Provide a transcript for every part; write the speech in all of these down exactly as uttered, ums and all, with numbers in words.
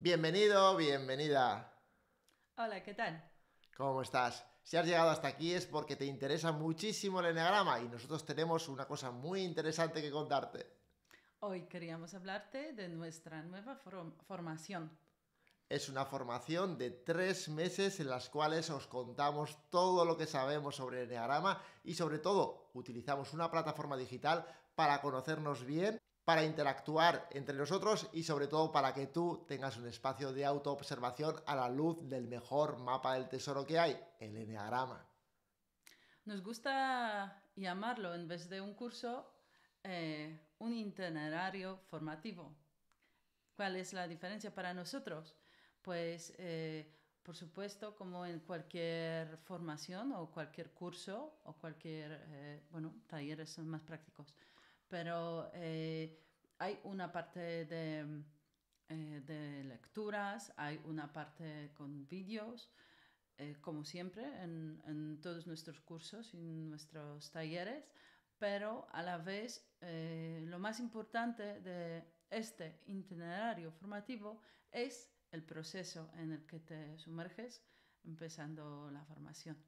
Bienvenido, bienvenida. Hola, ¿qué tal? ¿Cómo estás? Si has llegado hasta aquí es porque te interesa muchísimo el eneagrama y nosotros tenemos una cosa muy interesante que contarte. Hoy queríamos hablarte de nuestra nueva form- formación. Es una formación de tres meses en las cuales os contamos todo lo que sabemos sobre el eneagrama y sobre todo utilizamos una plataforma digital para conocernos bien, para interactuar entre nosotros y sobre todo para que tú tengas un espacio de autoobservación a la luz del mejor mapa del tesoro que hay, el eneagrama. Nos gusta llamarlo, en vez de un curso, eh, un itinerario formativo. ¿Cuál es la diferencia para nosotros? Pues, eh, por supuesto, como en cualquier formación o cualquier curso o cualquier, eh, bueno, talleres son más prácticos. Pero eh, hay una parte de, eh, de lecturas, hay una parte con vídeos, eh, como siempre en, en todos nuestros cursos y nuestros talleres, pero a la vez eh, lo más importante de este itinerario formativo es el proceso en el que te sumerges empezando la formación.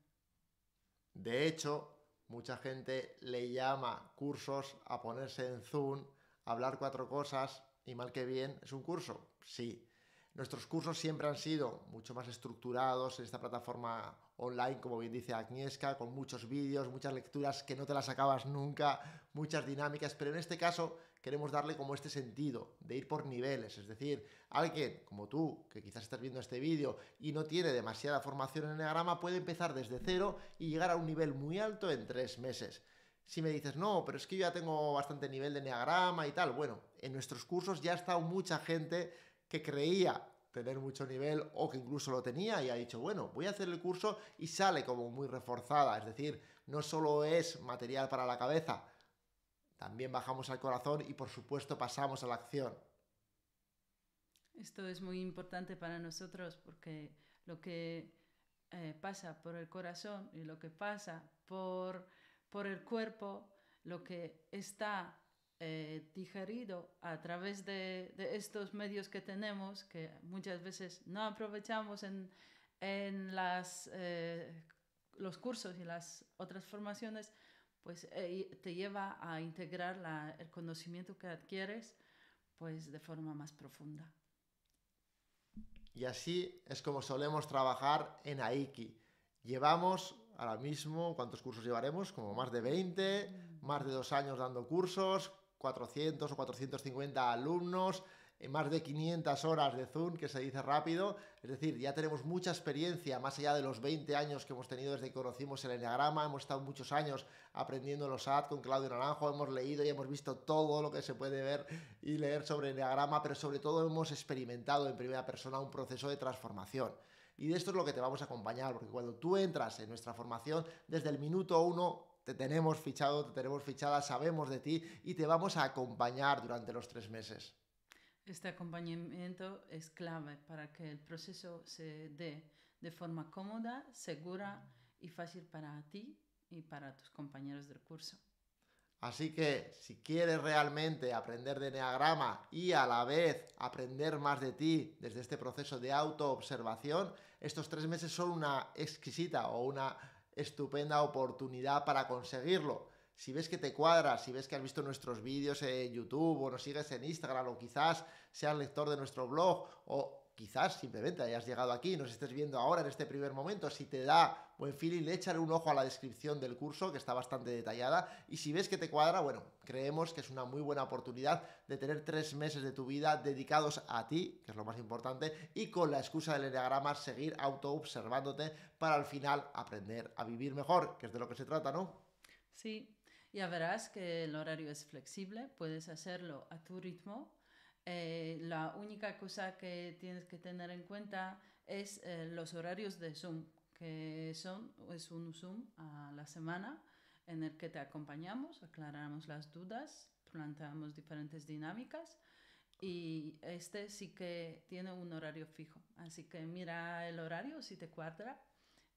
De hecho, mucha gente le llama cursos a ponerse en Zoom, a hablar cuatro cosas y mal que bien, ¿es un curso? Sí. Nuestros cursos siempre han sido mucho más estructurados en esta plataforma online, como bien dice Agnieszka, con muchos vídeos, muchas lecturas que no te las acabas nunca, muchas dinámicas, pero en este caso queremos darle como este sentido de ir por niveles, es decir, alguien como tú, que quizás estás viendo este vídeo y no tiene demasiada formación en eneagrama, puede empezar desde cero y llegar a un nivel muy alto en tres meses. Si me dices, no, pero es que yo ya tengo bastante nivel de eneagrama y tal, bueno, en nuestros cursos ya ha estado mucha gente que creía tener mucho nivel o que incluso lo tenía y ha dicho, bueno, voy a hacer el curso y sale como muy reforzada, es decir, no solo es material para la cabeza, también bajamos al corazón y por supuesto pasamos a la acción. Esto es muy importante para nosotros porque lo que eh, pasa por el corazón y lo que pasa por, por el cuerpo, lo que está Eh, digerido a través de, de estos medios que tenemos, que muchas veces no aprovechamos en, en las, eh, los cursos y las otras formaciones, pues eh, te lleva a integrar la, el conocimiento que adquieres pues, de forma más profunda. Y así es como solemos trabajar en Haiki. Llevamos ahora mismo, ¿cuántos cursos llevaremos? Como más de veinte, más de dos años dando cursos, cuatrocientos o cuatrocientos cincuenta alumnos, más de quinientas horas de Zoom, que se dice rápido, es decir, ya tenemos mucha experiencia, más allá de los veinte años que hemos tenido desde que conocimos el eneagrama, hemos estado muchos años aprendiendo los S A T con Claudio Naranjo, hemos leído y hemos visto todo lo que se puede ver y leer sobre el eneagrama, pero sobre todo hemos experimentado en primera persona un proceso de transformación. Y de esto es lo que te vamos a acompañar, porque cuando tú entras en nuestra formación, desde el minuto uno te tenemos fichado, te tenemos fichada, sabemos de ti y te vamos a acompañar durante los tres meses. Este acompañamiento es clave para que el proceso se dé de forma cómoda, segura y fácil para ti y para tus compañeros del curso. Así que si quieres realmente aprender de eneagrama y a la vez aprender más de ti desde este proceso de autoobservación, estos tres meses son una exquisita o una estupenda oportunidad para conseguirlo. Si ves que te cuadras, si ves que has visto nuestros vídeos en YouTube o nos sigues en Instagram o quizás seas lector de nuestro blog o quizás simplemente hayas llegado aquí y nos estés viendo ahora en este primer momento, si te da buen feeling, échale un ojo a la descripción del curso que está bastante detallada y si ves que te cuadra, bueno, creemos que es una muy buena oportunidad de tener tres meses de tu vida dedicados a ti, que es lo más importante, y con la excusa del eneagrama seguir autoobservándote para al final aprender a vivir mejor, que es de lo que se trata, ¿no? Sí, ya verás que el horario es flexible, puedes hacerlo a tu ritmo. Eh, la única cosa que tienes que tener en cuenta es eh, los horarios de Zoom, que son, es un Zoom a la semana en el que te acompañamos, aclaramos las dudas, planteamos diferentes dinámicas y este sí que tiene un horario fijo. Así que mira el horario si te cuadra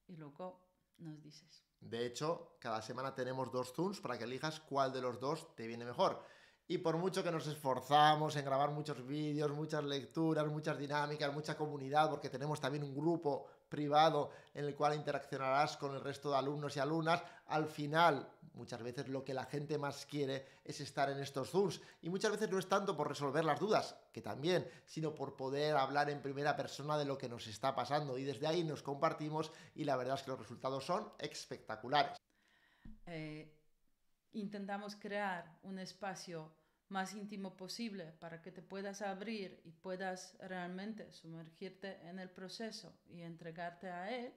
y luego nos dices. De hecho, cada semana tenemos dos Zooms para que elijas cuál de los dos te viene mejor. y por mucho que nos esforzamos en grabar muchos vídeos, muchas lecturas, muchas dinámicas, mucha comunidad, porque tenemos también un grupo privado en el cual interaccionarás con el resto de alumnos y alumnas, al final muchas veces lo que la gente más quiere es estar en estos Zooms, y muchas veces no es tanto por resolver las dudas, que también, sino por poder hablar en primera persona de lo que nos está pasando, y desde ahí nos compartimos y la verdad es que los resultados son espectaculares. Eh, intentamos crear un espacio más íntimo posible para que te puedas abrir y puedas realmente sumergirte en el proceso y entregarte a él,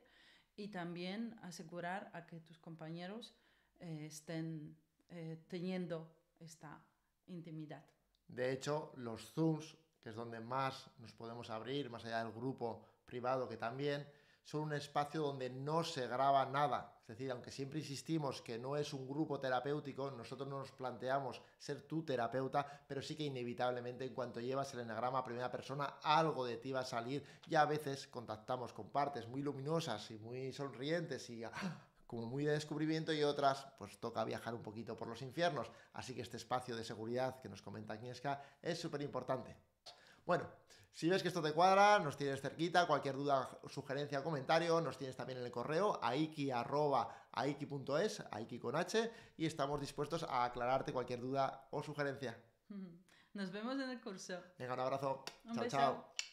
y también asegurar a que tus compañeros eh, estén eh, teniendo esta intimidad. De hecho, los Zooms, que es donde más nos podemos abrir, más allá del grupo privado que también, son un espacio donde no se graba nada. Es decir, aunque siempre insistimos que no es un grupo terapéutico, nosotros no nos planteamos ser tu terapeuta, pero sí que inevitablemente en cuanto llevas el eneagrama a primera persona, algo de ti va a salir, y a veces contactamos con partes muy luminosas y muy sonrientes y como muy de descubrimiento, y otras pues toca viajar un poquito por los infiernos. Así que este espacio de seguridad que nos comenta Agnieszka es súper importante. Bueno, si ves que esto te cuadra, nos tienes cerquita, cualquier duda, sugerencia o comentario, nos tienes también en el correo haiki arroba haiki punto es, haiki con H, y estamos dispuestos a aclararte cualquier duda o sugerencia. Nos vemos en el curso. Venga, un abrazo. Un chao, beso. Chao.